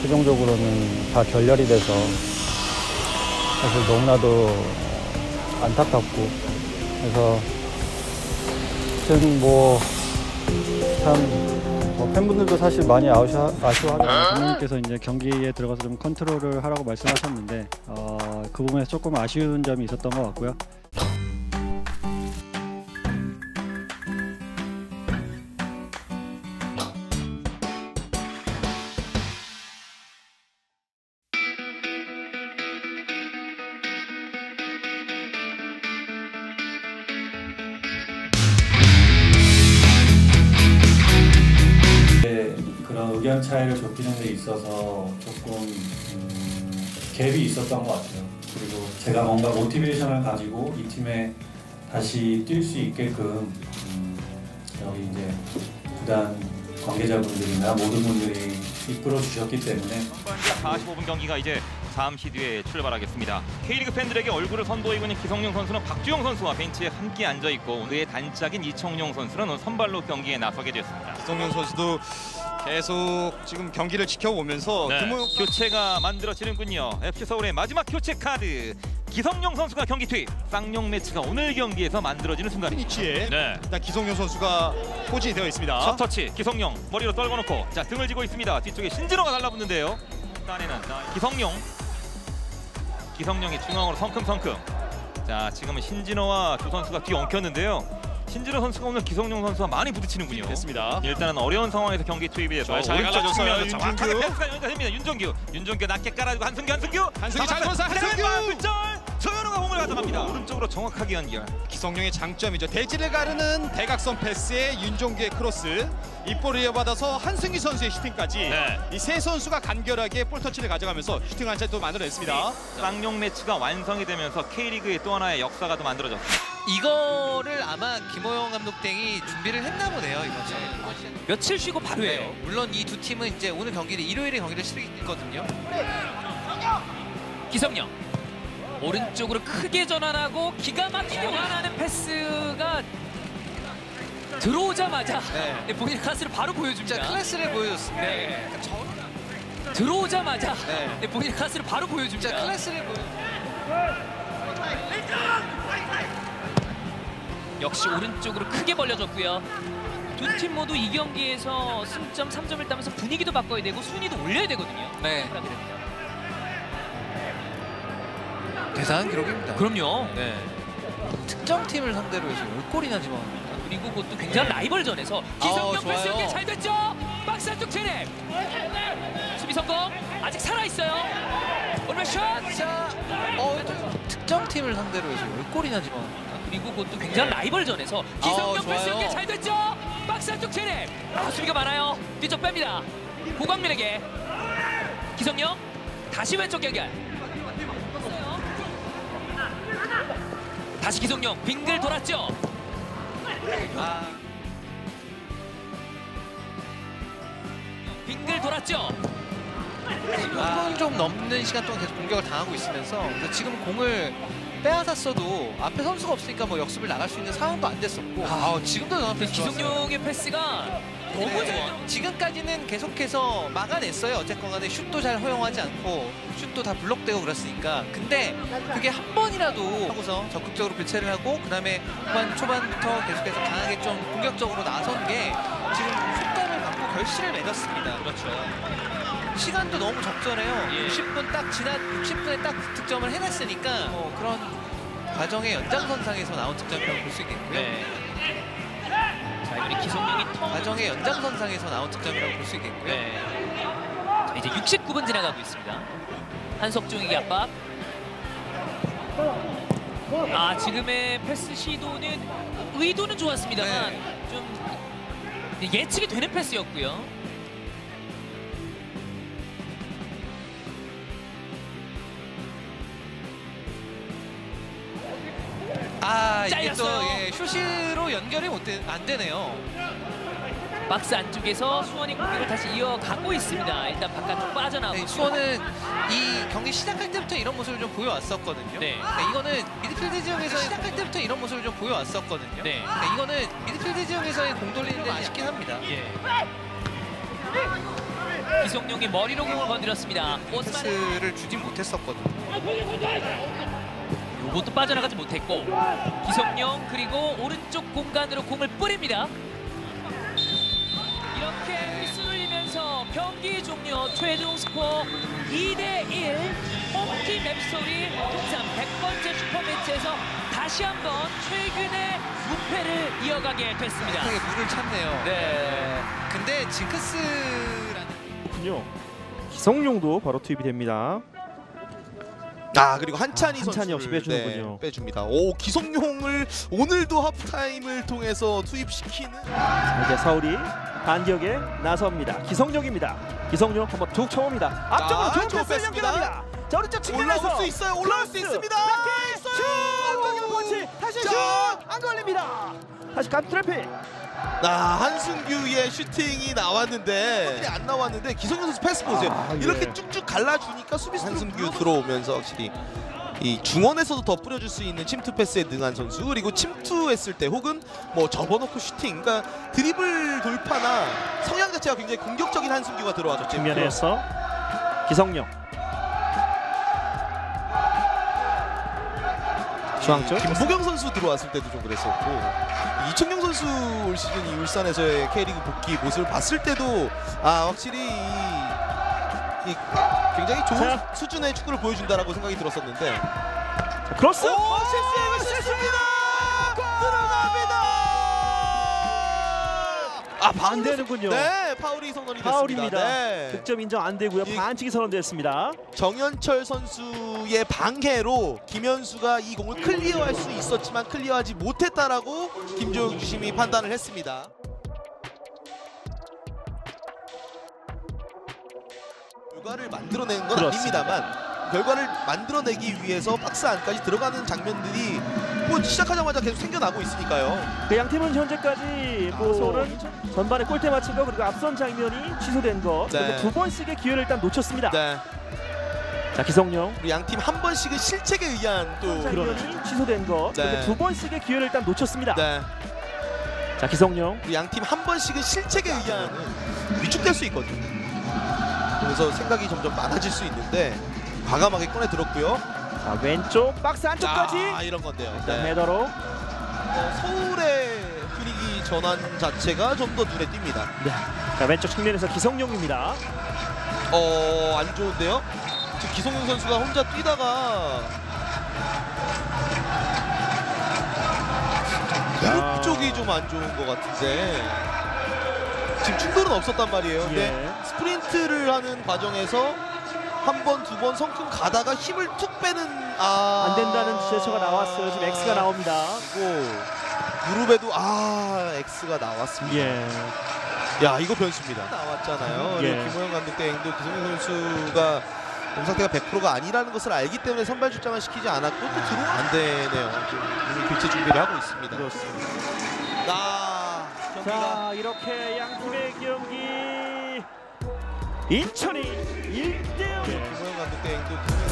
최종적으로는 다 결렬이 돼서 사실 너무나도 안타깝고, 그래서 하여튼 뭐 팬분들도 사실 많이 아쉬워하고, 감독님께서 이제 경기에 들어가서 좀 컨트롤을 하라고 말씀하셨는데 그 부분에서 조금 아쉬운 점이 있었던 것 같고요. 의견 차이를 좁히는 데 있어서 조금 갭이 있었던 것 같아요. 그리고 제가 뭔가 모티베이션을 가지고 이 팀에 다시 뛸 수 있게끔 여기 이제 구단 관계자분들이나 모든 분들이 이끌어 주셨기 때문에 45분 경기가 이제 잠시 뒤에 출발하겠습니다. K리그 팬들에게 얼굴을 선보이고 있는 기성용 선수는 박주영 선수와 벤치에 함께 앉아있고, 그의 단짝인 이청용 선수는 선발로 경기에 나서게 됐습니다. 기성용 선수도 계속 지금 경기를 지켜보면서 교체가 만들어지는군요. FC서울의 마지막 교체 카드, 기성용 선수가 경기 투입. 쌍용 매치가 오늘 경기에서 만들어지는 순간입니다. 위치에 일단 기성용 선수가 포진이 되어 있습니다. 첫 터치, 기성용 머리로 떨궈놓고 자 등을 지고 있습니다. 뒤쪽에 신진호가 달라붙는데요. 딴에는 기성용이 중앙으로 성큼성큼. 자 지금은 신진호와 두 선수가 뒤엉켰는데요. 신진호 선수가 오늘 기성용 선수와 많이 부딪히는군요. 됐습니다. 일단은 어려운 상황에서 경기 투입이 돼서 오른쪽 측면에서 정확하게 패스가 연결됩니다. 윤종규 낮게 깔아주고 한승규 잘 선수 조현우가 공을 가져갑니다. 오른쪽으로 정확하게 연결. 기성용의 장점이죠. 대지를 가르는 대각선 패스에 윤종규의 크로스, 이 볼을 이어받아서 한승규 선수의 슈팅까지 이 세 선수가 간결하게 볼터치를 가져가면서 슈팅 한 차례 또 만들어냈습니다. 쌍용 매치가 완성이 되면서 K리그의 또 하나의 역사가 또 만들어졌습니다. 이거를 아마 김호영 감독이 준비를 했나 보네요. 이번에 며칠 쉬고 바로 해요. 물론 이 두 팀은 이제 오늘 경기를 일요일에 경기를 치르거든요. 기성용 오른쪽으로 크게 전환하고 기가 막히게 환하는 패스가 들어오자마자 본인 클래스를 바로 보여줍니다. 클래스를 보여줬습니다. 들어오자마자 본인 클래스를 바로 보여줍니다. 클래스를 보여줍니다. 역시 오른쪽으로 크게 벌려졌고요. 두 팀 모두 이 경기에서 승점 3점을 따면서 분위기도 바꿔야 되고 순위도 올려야 되거든요. 대단한 기록입니다. 그럼요. 특정 팀을 상대로 해서 5골이나 집어넣습니다. 그리고 그것도 굉장히 라이벌전에서 기성용 패스 연계 잘 됐죠? 박스 한쪽 진입! 수비 성공! 아직 살아있어요! 오른쪽 샷! 특정 팀을 상대로 해서 5골이나 집어넣습니다. 그리고 그것도 굉장한 라이벌전에서 기성용 패스 연계 잘 됐죠? 박스 한쪽 진입! 수비가 많아요. 뒤쪽 뺍니다. 고광민에게 기성용 다시 왼쪽 연결. 다시 기성용 빙글 돌았죠? 빙글 돌았죠? 1분 좀 넘는 시간 동안 계속 공격을 당하고 있으면서 지금 공을 빼앗았어도 앞에 선수가 없으니까 뭐 역습을 나갈 수 있는 상황도 안 됐었고 지금도 기성용의 패스가 너무 좋아. 지금까지는 계속해서 막아냈어요. 어쨌건 간에 슛도 잘 허용하지 않고 슛도 다 블록되고 그랬으니까. 근데 그게 한 번이라도 하고서 적극적으로 교체를 하고 그다음에 후반 초반부터 계속해서 강하게 좀 공격적으로 나선 게 지금 슛감을 받고 결실을 맺었습니다. 그렇죠. 시간도 너무 적절해요. 60분 딱 지난 60분에 딱 득점을 해냈으니까 그런 과정의 연장선상에서 나온 득점이라고 볼 수 있겠고요. 자, 우리 기성용이 과정의 연장선상에서 나온 득점이라고 볼 수 있겠고요. 자, 이제 69분 지나가고 있습니다. 한석중에게 압박. 지금의 패스 시도는 의도는 좋았습니다만 좀 예측이 되는 패스였고요. 이게 또 슛으로 연결이 안 되네요. 박스 안쪽에서 수원이 공격을 다시 이어가고 있습니다. 일단 바깥으로 빠져나오고. 수원은 이 경기 시작할 때부터 이런 모습을 좀 보여왔었거든요. 이거는 미드필드 지역에서 시작할 때부터 이런 모습을 좀 보여왔었거든요. 이거는 미드필드 지역에서의 공 돌리는 게 아쉽긴 합니다. 기성용이 머리로 공을 건드렸습니다. 패스를 주지 못했었거든요. 이것도 빠져나가지 못했고, 기성용 그리고 오른쪽 공간으로 공을 뿌립니다. 이렇게 휘슬을 울리면서 경기 종료. 최종 스코어 2대1. 홈팀 맵소리 통산 100번째 슈퍼매치에서 다시 한번 최근의 무패를 이어가게 됐습니다. 되게 물을 찾네요. 네. 근데 징크스라는... 기성용도 바로 투입이 됩니다. 아, 그리고 한찬희 선수를 없이 빼주는군요. 네, 빼줍니다. 오, 기성용을 오늘도 하프타임을 통해서 투입시키는. 자, 이제 서울이 반격에 나섭니다. 기성용입니다. 기성용 한번 툭 쳐봅니다. 앞쪽으로 좋은 패스를 연결합니다. 자, 오른쪽 측면에서 올라올 수 있어요. 올라올 수 있습니다. 라켓 슛! 안경의 펀치! 다시 슛! 안 걸립니다. 다시 간 트래픽. 한승규의 슈팅이 나왔는데 안 나왔는데 기성용 선수 패스 보세요. 이렇게 예. 쭉쭉 갈라주니까 수비수로 한승규 들어오면서 확실히 이 중원에서도 더 뿌려줄 수 있는 침투 패스에 능한 선수. 그리고 침투했을 때 혹은 뭐 접어놓고 슈팅, 그러니까 드리블 돌파나 성향 자체가 굉장히 공격적인 한승규가 들어와줬죠. 측면에서 기성용 중앙쪽. 김보경 선수 들어왔을 때도 좀 그랬었고. 이청용 선수 올 시즌 이 울산에서의 K리그 복귀 모습을 봤을 때도 확실히 굉장히 좋은 수준의 축구를 보여준다라고 생각이 들었었는데. 자, 크로스! 실수입니다! 들어갑니다! 안 되는군요. 네, 파울이 선언이 됐습니다. 네. 득점 인정 안 되고요. 반칙이 선언됐습니다. 정현철 선수의 방해로 김현수가 이 공을 클리어할 수 있었지만 클리어하지 못했다라고 김종식 주심이 판단을 했습니다. 결과를 만들어내는 건 그렇습니다. 아닙니다만 결과를 만들어내기 위해서 박스 안까지 들어가는 장면들이 뭐 시작하자마자 계속 생겨나고 있으니까요. 그 양 팀은 현재까지 서울은 전반에 골대 맞힌 거, 그리고 앞선 장면이 취소된 거, 네. 두 번씩의 기회를 일단 놓쳤습니다. 네. 자, 기성용. 우리 양 팀 한 번씩은 실책에 의한 또 장면이 취소된 거, 네. 두 번씩의 기회를 일단 놓쳤습니다. 네. 자, 기성용. 우리 양 팀 한 번씩은 실책에 의한 위축될 수 있거든요. 그래서 생각이 점점 많아질 수 있는데 과감하게 꺼내 들었고요. 자, 왼쪽 박스 안쪽까지 이런 건데요. 일단 헤더로 서울의 분위기 전환 자체가 좀 더 눈에 띕니다. 네. 자, 왼쪽 측면에서 기성용입니다. 안 좋은데요? 지금 기성용 선수가 혼자 뛰다가 무릎 쪽이 좀 안 좋은 것 같은데 지금 충돌은 없었단 말이에요. 근데 스프린트를 하는 과정에서 한 번, 두 번 성큼 가다가 힘을 툭 빼는 안 된다는 제스처가 나왔어요. 지금 X가 나옵니다. 무릎에도 X가 나왔습니다. 야, 이거 변수입니다. 나왔잖아요. 김호영 감독 대행도 기성용 선수가 몸 상태가 100%가 아니라는 것을 알기 때문에 선발 출장을 시키지 않았고 또 들어오면 안 되네요. 지금 교체 준비를 하고 있습니다. 그렇습니다. 자, 이렇게 양 팀의 경기 인천이 1대0. 김호영 감독 대행도